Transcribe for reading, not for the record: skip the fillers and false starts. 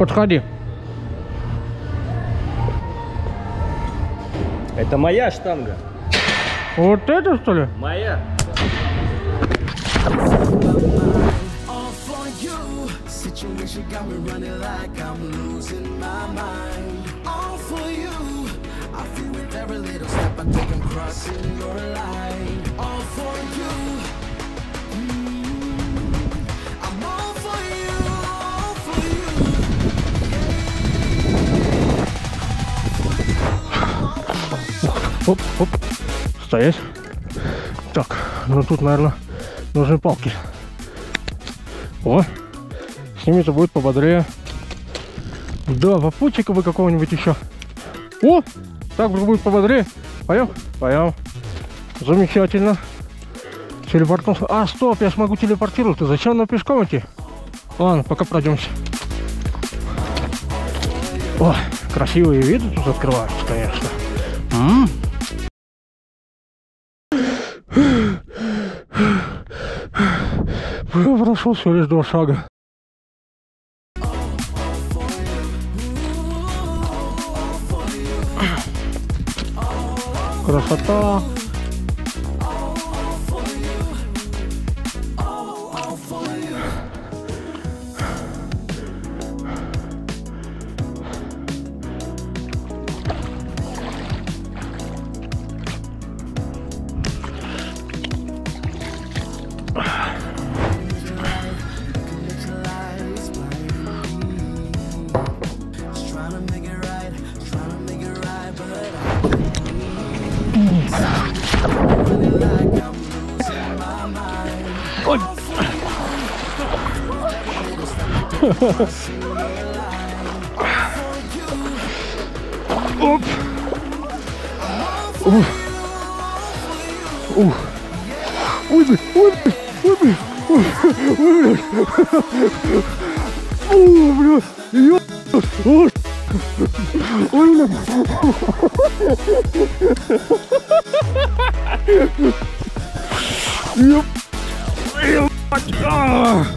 Подходи. Это моя штанга. Вот это, что ли? Моя. Оп, стоять. Так, ну тут, наверное, нужны палки. О, с ними-то будет пободрее. Да, попутчика бы какого-нибудь еще. О, так будет пободрее. Пойдем, пойдем. Замечательно. Телепортнулся. А, стоп, я смогу телепортироваться. Зачем нам пешком идти? Ладно, пока пройдемся. О, красивые виды тут открываются, конечно. Я прошел всего лишь 2 шага. Красота. Оп. Ух. Ух. Ой, блин, ой, блин, ой, блин. Ой, блин. Ой, блин. Ой, блин.